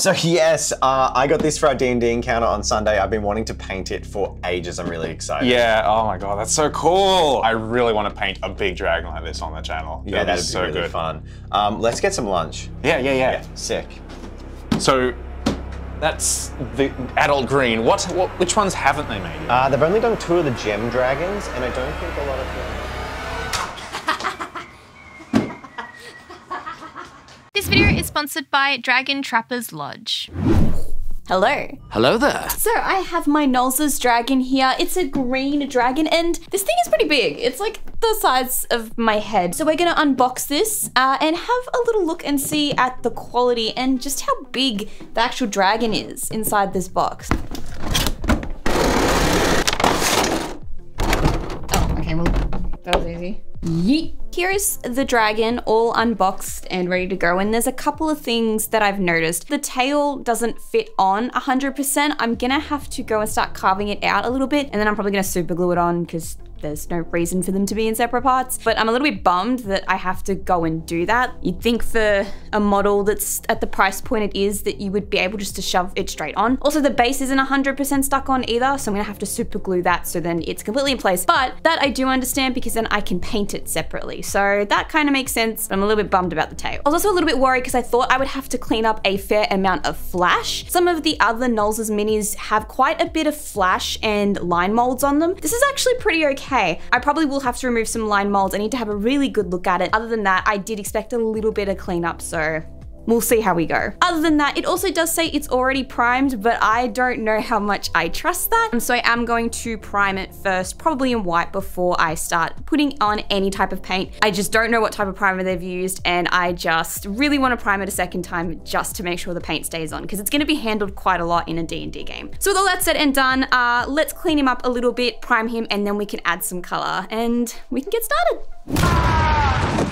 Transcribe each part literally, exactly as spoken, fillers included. So yes, uh, I got this for our D and D encounter on Sunday. I've been wanting to paint it for ages. I'm really excited. Yeah, oh my God, that's so cool. I really want to paint a big dragon like this on the channel. Yeah, that'd be so really good. fun. Um, let's get some lunch. Yeah, yeah, yeah, yeah. Sick. So that's the adult green. What, what, which ones haven't they made yet? Uh, they've only done two of the gem dragons, and I don't think a lot of them. This video is sponsored by Dragon Trapper's Lodge. Hello. Hello there. So I have my Nolzur's dragon here. It's a green dragon and this thing is pretty big. It's like the size of my head. So we're gonna unbox this uh, and have a little look and see at the quality and just how big the actual dragon is inside this box. Oh, okay, well, that was easy. Yeet. Here is the dragon all unboxed and ready to go, and there's a couple of things that I've noticed. The tail doesn't fit on one hundred percent. I'm gonna have to go and start carving it out a little bit, and then I'm probably gonna super glue it on because there's no reason for them to be in separate parts. But I'm a little bit bummed that I have to go and do that. You'd think for a model that's at the price point it is that you would be able just to shove it straight on. Also, the base isn't one hundred percent stuck on either, so I'm gonna have to super glue that so then it's completely in place. But that I do understand because then I can paint it separately. So that kind of makes sense, but I'm a little bit bummed about the tail. I was also a little bit worried because I thought I would have to clean up a fair amount of flash. Some of the other Nolzur's minis have quite a bit of flash and line molds on them. This is actually pretty okay. Hey, I probably will have to remove some line molds. I need to have a really good look at it. Other than that, I did expect a little bit of cleanup, so we'll see how we go. Other than that, it also does say it's already primed, but I don't know how much I trust that. So I am going to prime it first, probably in white, before I start putting on any type of paint. I just don't know what type of primer they've used, and I just really want to prime it a second time just to make sure the paint stays on, because it's going to be handled quite a lot in a D and D game. So with all that said and done, uh, let's clean him up a little bit, prime him, and then we can add some color, and we can get started. Ah!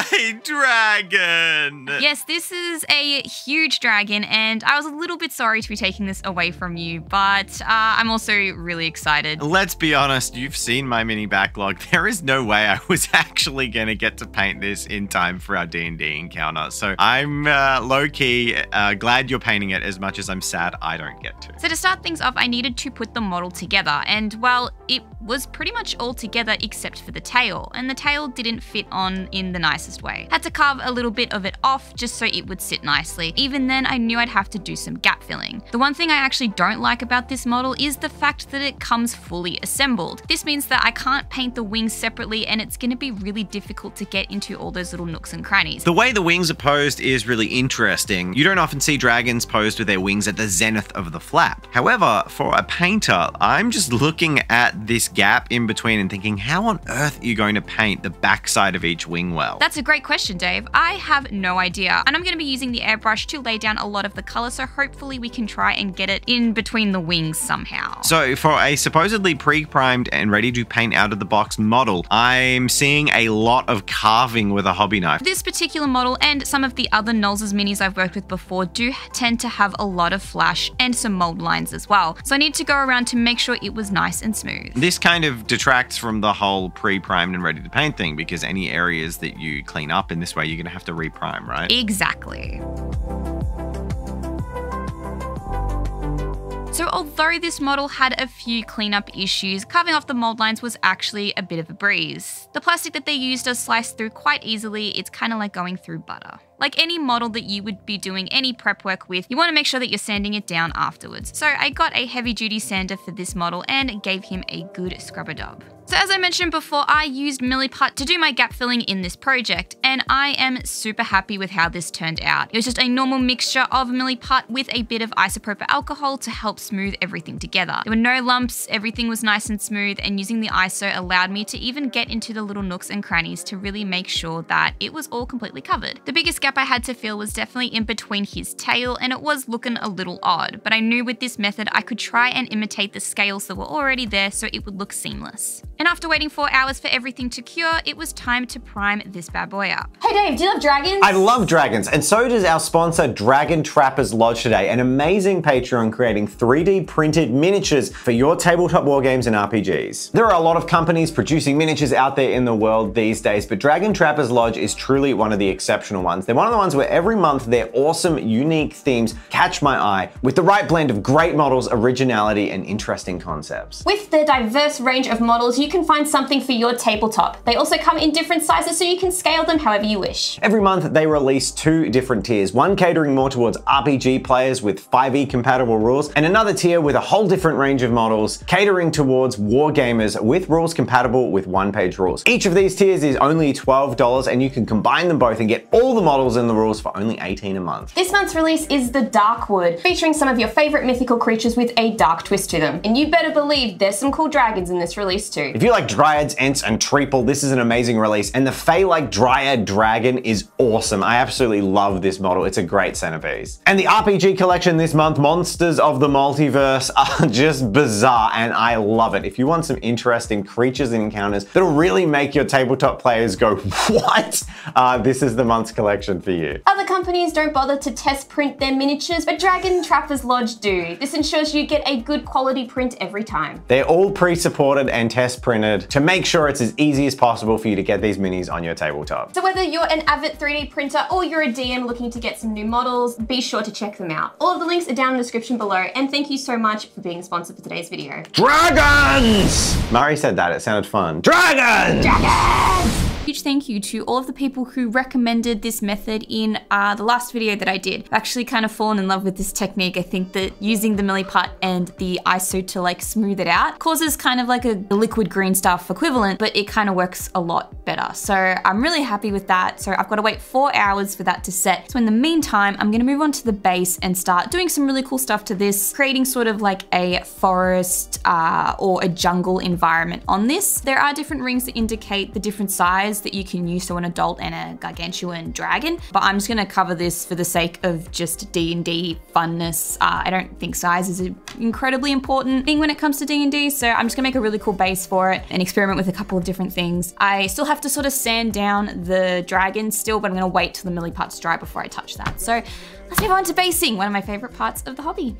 My dragon! Yes, this is a huge dragon, and I was a little bit sorry to be taking this away from you, but uh, I'm also really excited. Let's be honest, you've seen my mini backlog. There is no way I was actually gonna get to paint this in time for our D and D encounter, so I'm uh, low-key uh, glad you're painting it as much as I'm sad I don't get to. So to start things off, I needed to put the model together, and well, it was pretty much all together except for the tail, and the tail didn't fit on in the nicest way. Had to carve a little bit of it off just so it would sit nicely. Even then, I knew I'd have to do some gap filling. The one thing I actually don't like about this model is the fact that it comes fully assembled. This means that I can't paint the wings separately, and it's gonna be really difficult to get into all those little nooks and crannies. The way the wings are posed is really interesting. You don't often see dragons posed with their wings at the zenith of the flap. However, for a painter, I'm just looking at this gap in between and thinking, how on earth are you going to paint the backside of each wing well? That's a great question, Dave. I have no idea. And I'm gonna be using the airbrush to lay down a lot of the color, so hopefully we can try and get it in between the wings somehow. So for a supposedly pre-primed and ready to paint out of the box model, I'm seeing a lot of carving with a hobby knife. This particular model and some of the other Nolzur's minis I've worked with before do tend to have a lot of flash and some mold lines as well. So I need to go around to make sure it was nice and smooth. This kind of detracts from the whole pre-primed and ready to paint thing, because any areas that you You clean up in this way, you're gonna have to reprime, right? Exactly. So although this model had a few cleanup issues, carving off the mold lines was actually a bit of a breeze. The plastic that they used does slice through quite easily. It's kind of like going through butter. Like any model that you would be doing any prep work with, you want to make sure that you're sanding it down afterwards. So I got a heavy duty sander for this model and gave him a good scrub a dub. So as I mentioned before, I used Milliput to do my gap filling in this project, and I am super happy with how this turned out. It was just a normal mixture of Milliput with a bit of isopropyl alcohol to help smooth everything together. There were no lumps, everything was nice and smooth, and using the I S O allowed me to even get into the little nooks and crannies to really make sure that it was all completely covered. The biggest gap gap I had to fill was definitely in between his tail, and it was looking a little odd, but I knew with this method I could try and imitate the scales that were already there so it would look seamless. And after waiting four hours for everything to cure, it was time to prime this bad boy up. Hey Dave, do you love dragons? I love dragons, and so does our sponsor Dragon Trapper's Lodge today, an amazing Patreon creating three D printed miniatures for your tabletop war games and R P Gs. There are a lot of companies producing miniatures out there in the world these days, but Dragon Trapper's Lodge is truly one of the exceptional ones. They're one of the ones where every month their awesome, unique themes catch my eye with the right blend of great models, originality, and interesting concepts. With their diverse range of models, you can find something for your tabletop. They also come in different sizes so you can scale them however you wish. Every month they release two different tiers, one catering more towards R P G players with five E compatible rules, and another tier with a whole different range of models catering towards wargamers with rules compatible with one-page rules. Each of these tiers is only twelve dollars, and you can combine them both and get all the models and the rules for only eighteen dollars a month. This month's release is the Darkwood, featuring some of your favorite mythical creatures with a dark twist to them. And you better believe there's some cool dragons in this release too. If you like dryads, ents, and treeple, this is an amazing release, and the Fey-like dryad dragon is awesome. I absolutely love this model. It's a great centerpiece. And the R P G collection this month, Monsters of the Multiverse, are just bizarre, and I love it. If you want some interesting creatures and encounters that'll really make your tabletop players go, what? Uh, this is the month's collection for you. Other companies don't bother to test print their miniatures, but Dragon Trapper's Lodge do. This ensures you get a good quality print every time. They're all pre-supported and test printed to make sure it's as easy as possible for you to get these minis on your tabletop. So whether you're an avid three D printer or you're a D M looking to get some new models, be sure to check them out. All of the links are down in the description below, and thank you so much for being sponsored for today's video. Dragons! Murray said that, it sounded fun. Dragons! Dragons! Huge thank you to all of the people who recommended this method in uh, the last video that I did. I've actually kind of fallen in love with this technique. I think that using the Milliput and the I S O to like smooth it out causes kind of like a liquid green stuff equivalent, but it kind of works a lot better. So I'm really happy with that. So I've got to wait four hours for that to set. So in the meantime, I'm going to move on to the base and start doing some really cool stuff to this, creating sort of like a forest uh, or a jungle environment on this. There are different rings that indicate the different size that you can use, so an adult and a gargantuan dragon, but I'm just gonna cover this for the sake of just D and D funness. Uh, I don't think size is an incredibly important thing when it comes to D and D, so I'm just gonna make a really cool base for it and experiment with a couple of different things. I still have to sort of sand down the dragon still, but I'm gonna wait till the Milliput's dry before I touch that. So let's move on to basing, one of my favorite parts of the hobby.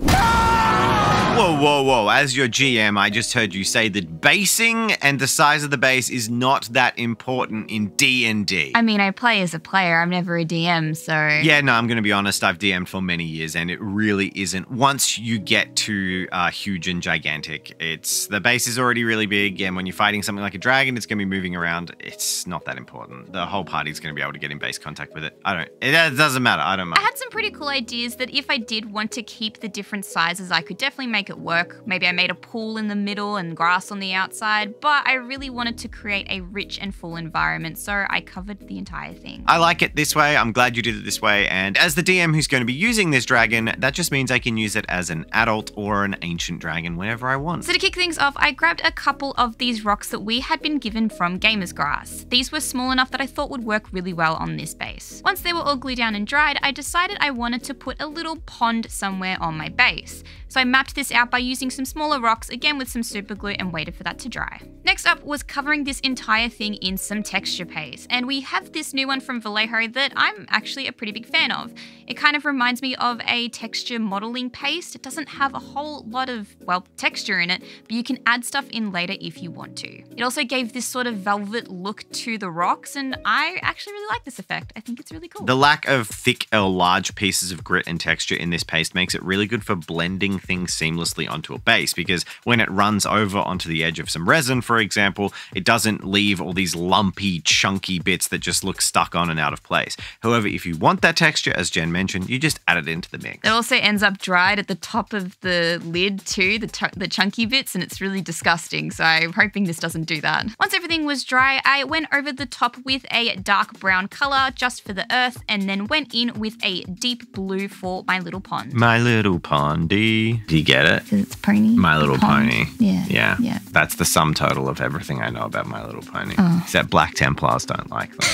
Whoa, whoa, whoa. As your G M, I just heard you say that basing and the size of the base is not that important in D and D. I mean, I play as a player. I'm never a D M, so... Yeah, no, I'm going to be honest. I've D M'd for many years, and it really isn't. Once you get to uh, huge and gigantic, it's the base is already really big, and when you're fighting something like a dragon, it's going to be moving around. It's not that important. The whole party's going to be able to get in base contact with it. I don't... It doesn't matter. I don't mind. I had some pretty cool ideas that if I did want to keep the different sizes, I could definitely make it work. Maybe I made a pool in the middle and grass on the outside, but I really wanted to create a rich and full environment, so I covered the entire thing. I like it this way. I'm glad you did it this way, and as the D M who's going to be using this dragon, that just means I can use it as an adult or an ancient dragon whenever I want. So to kick things off, I grabbed a couple of these rocks that we had been given from Gamers Grass. These were small enough that I thought would work really well on this base. Once they were all glued down and dried, I decided I wanted to put a little pond somewhere on my base. So I mapped this out by using some smaller rocks, again with some super glue, and waited for that to dry. Next up was covering this entire thing in some texture paste, and we have this new one from Vallejo that I'm actually a pretty big fan of. It kind of reminds me of a texture modeling paste. It doesn't have a whole lot of, well, texture in it, but you can add stuff in later if you want to. It also gave this sort of velvet look to the rocks, and I actually really like this effect. I think it's really cool. The lack of thick or large pieces of grit and texture in this paste makes it really good for blending things seamlessly onto a base, because when it runs over onto the edge of some resin, for example, it doesn't leave all these lumpy, chunky bits that just look stuck on and out of place. However, if you want that texture, as Jen mentioned, you just add it into the mix. It also ends up dried at the top of the lid too, the, the chunky bits, and it's really disgusting, so I'm hoping this doesn't do that. Once everything was dry, I went over the top with a dark brown color just for the earth, and then went in with a deep blue for my little pond. My little pondy. Do you get it? Because it's pony. My Little Pony. Yeah. Yeah. Yeah. That's the sum total of everything I know about My Little Pony. Oh. Except Black Templars don't like them.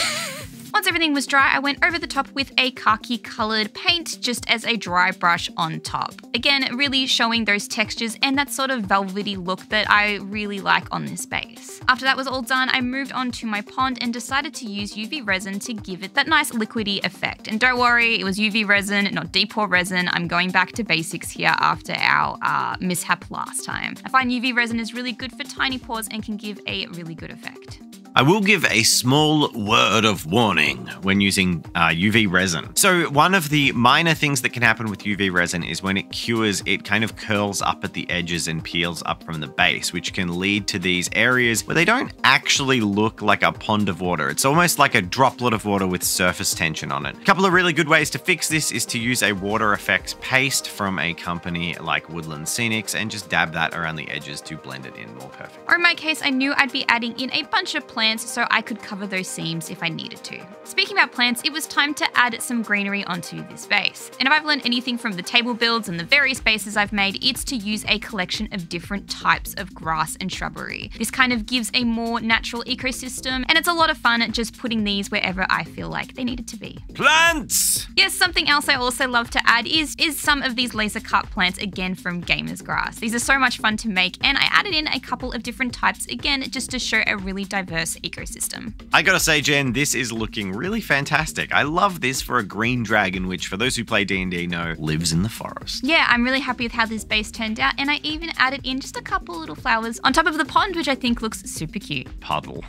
Once everything was dry, I went over the top with a khaki colored paint just as a dry brush on top. Again, really showing those textures and that sort of velvety look that I really like on this base. After that was all done, I moved on to my pond and decided to use U V resin to give it that nice liquidy effect. And don't worry, it was U V resin, not deep pour resin. I'm going back to basics here after our uh, mishap last time. I find U V resin is really good for tiny pours and can give a really good effect. I will give a small word of warning when using uh, U V resin. So one of the minor things that can happen with U V resin is when it cures, it kind of curls up at the edges and peels up from the base, which can lead to these areas where they don't actually look like a pond of water. It's almost like a droplet of water with surface tension on it. A couple of really good ways to fix this is to use a water effects paste from a company like Woodland Scenics and just dab that around the edges to blend it in more perfectly. Or in my case, I knew I'd be adding in a bunch of plants plants so I could cover those seams if I needed to. Speaking about plants, it was time to add some greenery onto this base. And if I've learned anything from the table builds and the various bases I've made, it's to use a collection of different types of grass and shrubbery. This kind of gives a more natural ecosystem, and it's a lot of fun at just putting these wherever I feel like they needed to be. Plants! Yes, something else I also love to add is, is some of these laser cut plants, again from Gamers Grass. These are so much fun to make, and I added in a couple of different types, again, just to show a really diverse ecosystem. I gotta say, Jen, this is looking really fantastic. I love this for a green dragon, which for those who play D and D know, lives in the forest. Yeah, I'm really happy with how this base turned out, and I even added in just a couple little flowers on top of the pond, which I think looks super cute. Puddle.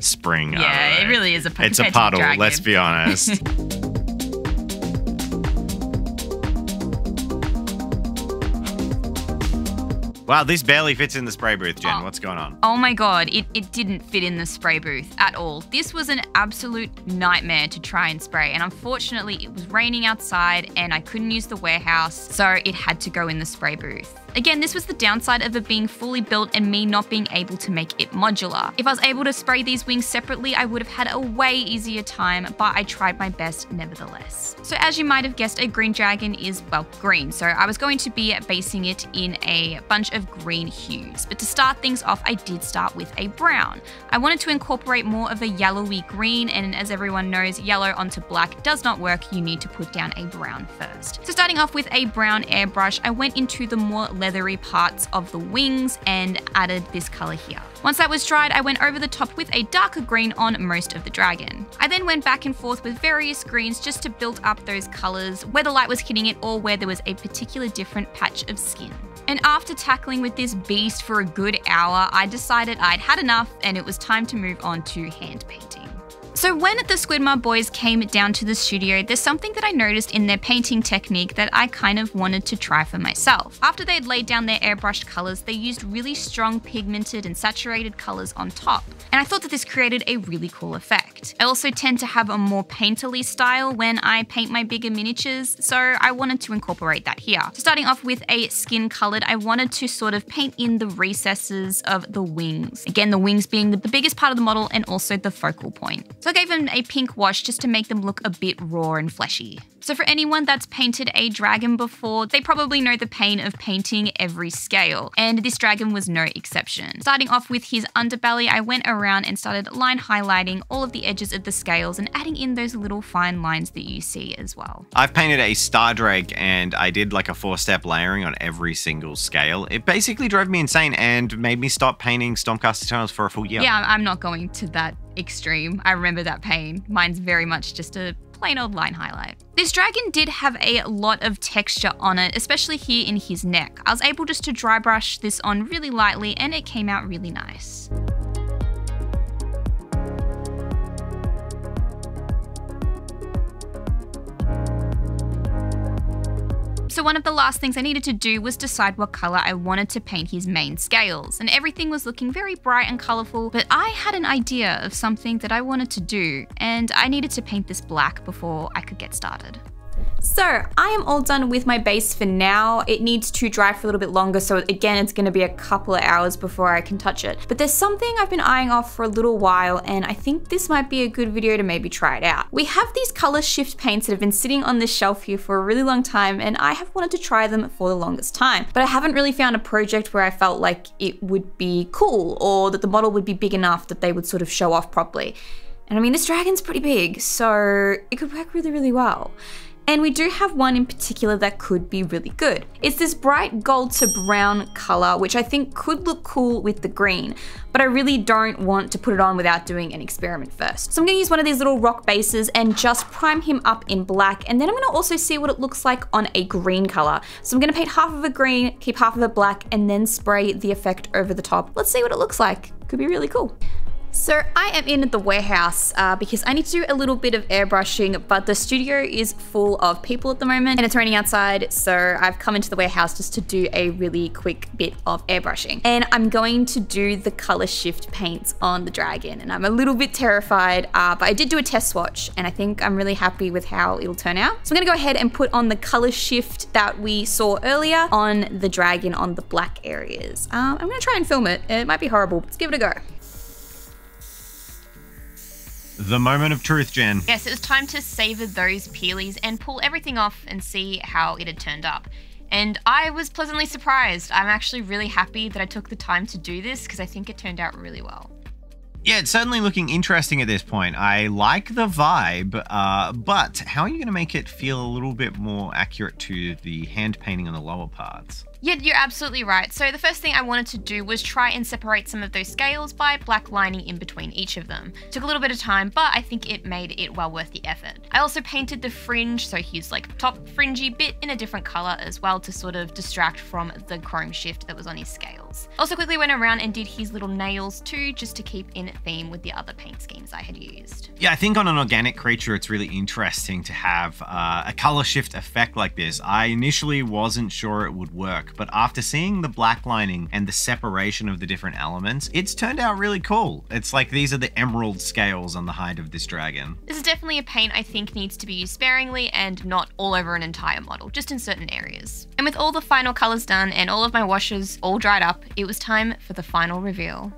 Spring. Yeah, it really is a puddle. It's a puddle, let's be honest. Wow, this barely fits in the spray booth, Jen. Oh. What's going on? Oh my God, it, it didn't fit in the spray booth at all. This was an absolute nightmare to try and spray. And unfortunately, it was raining outside and I couldn't use the warehouse, so it had to go in the spray booth. Again, this was the downside of it being fully built and me not being able to make it modular. If I was able to spray these wings separately, I would have had a way easier time, but I tried my best nevertheless. So as you might have guessed, a green dragon is, well, green. So I was going to be basing it in a bunch of green hues. But to start things off, I did start with a brown. I wanted to incorporate more of a yellowy green, and as everyone knows, yellow onto black does not work. You need to put down a brown first. So starting off with a brown airbrush, I went into the more leathery parts of the wings and added this color here. Once that was dried, I went over the top with a darker green on most of the dragon. I then went back and forth with various greens just to build up those colors where the light was hitting it or where there was a particular different patch of skin. And after tackling with this beast for a good hour, I decided I'd had enough and it was time to move on to hand painting. So when the Squidmar boys came down to the studio, there's something that I noticed in their painting technique that I kind of wanted to try for myself. After they'd laid down their airbrushed colors, they used really strong pigmented and saturated colors on top. And I thought that this created a really cool effect. I also tend to have a more painterly style when I paint my bigger miniatures, so I wanted to incorporate that here. So starting off with a skin colored, I wanted to sort of paint in the recesses of the wings. Again, the wings being the biggest part of the model and also the focal point. So I gave them a pink wash just to make them look a bit raw and fleshy. So for anyone that's painted a dragon before, they probably know the pain of painting every scale, and this dragon was no exception. Starting off with his underbelly, I went around and started line highlighting all of the edges of the scales and adding in those little fine lines that you see as well. I've painted a star drake and I did like a four-step layering on every single scale. It basically drove me insane and made me stop painting Stormcast Eternals for a full year. Yeah, I'm not going to that extreme. I remember that pain. Mine's very much just a plain old line highlight. This dragon did have a lot of texture on it, especially here in his neck. I was able just to dry brush this on really lightly and it came out really nice. So one of the last things I needed to do was decide what color I wanted to paint his main scales, and everything was looking very bright and colorful, but I had an idea of something that I wanted to do, and I needed to paint this black before I could get started. So I am all done with my base for now. It needs to dry for a little bit longer, so again, it's gonna be a couple of hours before I can touch it. But there's something I've been eyeing off for a little while, and I think this might be a good video to maybe try it out. We have these color shift paints that have been sitting on this shelf here for a really long time, and I have wanted to try them for the longest time, but I haven't really found a project where I felt like it would be cool or that the model would be big enough that they would sort of show off properly. And I mean, this dragon's pretty big, so it could work really, really well. And we do have one in particular that could be really good. It's this bright gold to brown color, which I think could look cool with the green, but I really don't want to put it on without doing an experiment first. So I'm gonna use one of these little rock bases and just prime him up in black. And then I'm gonna also see what it looks like on a green color. So I'm gonna paint half of it green, keep half of it black, and then spray the effect over the top. Let's see what it looks like. Could be really cool. So I am in the warehouse uh, because I need to do a little bit of airbrushing, but the studio is full of people at the moment and it's raining outside. So I've come into the warehouse just to do a really quick bit of airbrushing, and I'm going to do the color shift paints on the dragon. And I'm a little bit terrified, uh, but I did do a test swatch and I think I'm really happy with how it'll turn out. So I'm gonna go ahead and put on the color shift that we saw earlier on the dragon on the black areas. Um, I'm gonna try and film it. It might be horrible. Let's give it a go. The moment of truth, Jen. Yes, it was time to savor those peelies and pull everything off and see how it had turned up. And I was pleasantly surprised. I'm actually really happy that I took the time to do this because I think it turned out really well. Yeah, it's certainly looking interesting at this point. I like the vibe, uh, but how are you going to make it feel a little bit more accurate to the hand painting on the lower parts? Yeah, you're absolutely right. So the first thing I wanted to do was try and separate some of those scales by black lining in between each of them. Took a little bit of time, but I think it made it well worth the effort. I also painted the fringe, so here's like top fringy bit in a different color as well to sort of distract from the chrome shift that was on his scales. Also quickly went around and did his little nails too, just to keep in theme with the other paint schemes I had used. Yeah, I think on an organic creature, it's really interesting to have uh, a color shift effect like this. I initially wasn't sure it would work, but after seeing the black lining and the separation of the different elements, it's turned out really cool. It's like these are the emerald scales on the hide of this dragon. This is definitely a paint I think needs to be used sparingly and not all over an entire model, just in certain areas. And with all the final colors done and all of my washes all dried up, it was time for the final reveal.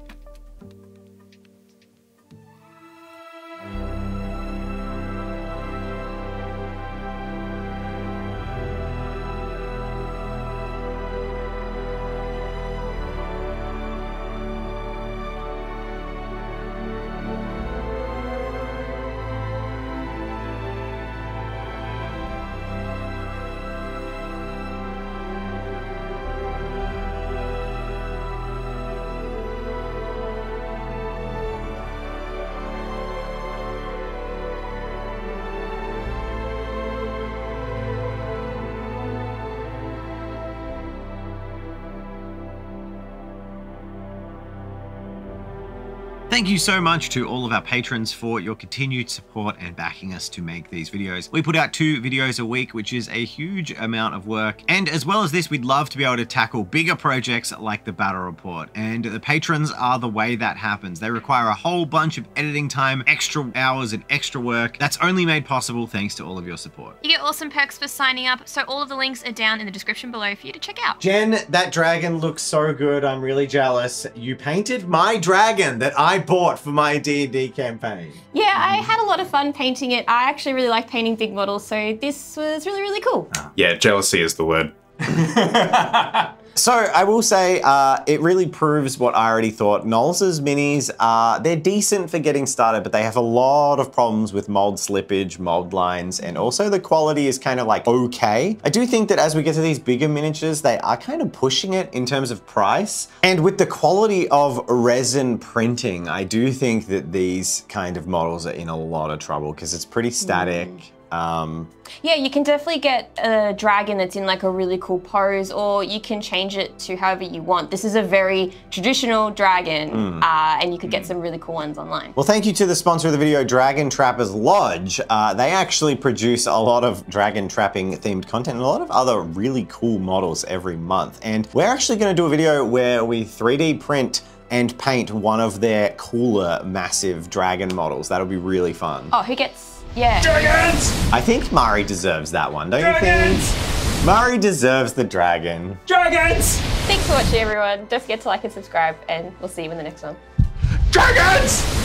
Thank you so much to all of our patrons for your continued support and backing us to make these videos. We put out two videos a week, which is a huge amount of work. And as well as this, we'd love to be able to tackle bigger projects like the Battle Report. And the patrons are the way that happens. They require a whole bunch of editing time, extra hours and extra work. That's only made possible thanks to all of your support. You get awesome perks for signing up. So all of the links are down in the description below for you to check out. Jen, that dragon looks so good. I'm really jealous. You painted my dragon that I bought for my D and D campaign. Yeah, I had a lot of fun painting it. I actually really like painting big models, so this was really, really cool. Yeah, jealousy is the word. So I will say uh, it really proves what I already thought. Nolzur's minis, uh, they're decent for getting started, but they have a lot of problems with mold slippage, mold lines, and also the quality is kind of like okay. I do think that as we get to these bigger miniatures, they are kind of pushing it in terms of price. And with the quality of resin printing, I do think that these kind of models are in a lot of trouble because it's pretty static. Mm. Um, yeah, you can definitely get a dragon that's in like a really cool pose, or you can change it to however you want. This is a very traditional dragon, mm. uh, and you could get mm. some really cool ones online. Well, thank you to the sponsor of the video, Dragon Trapper's Lodge. Uh, they actually produce a lot of dragon trapping themed content and a lot of other really cool models every month. And we're actually gonna do a video where we three D print and paint one of their cooler, massive dragon models. That'll be really fun. Oh, who gets? Yeah. Dragons! I think Mari deserves that one, don't Dragons! You think? Mari deserves the dragon. Dragons! Thanks for watching, everyone. Don't forget to like and subscribe, and we'll see you in the next one. Dragons!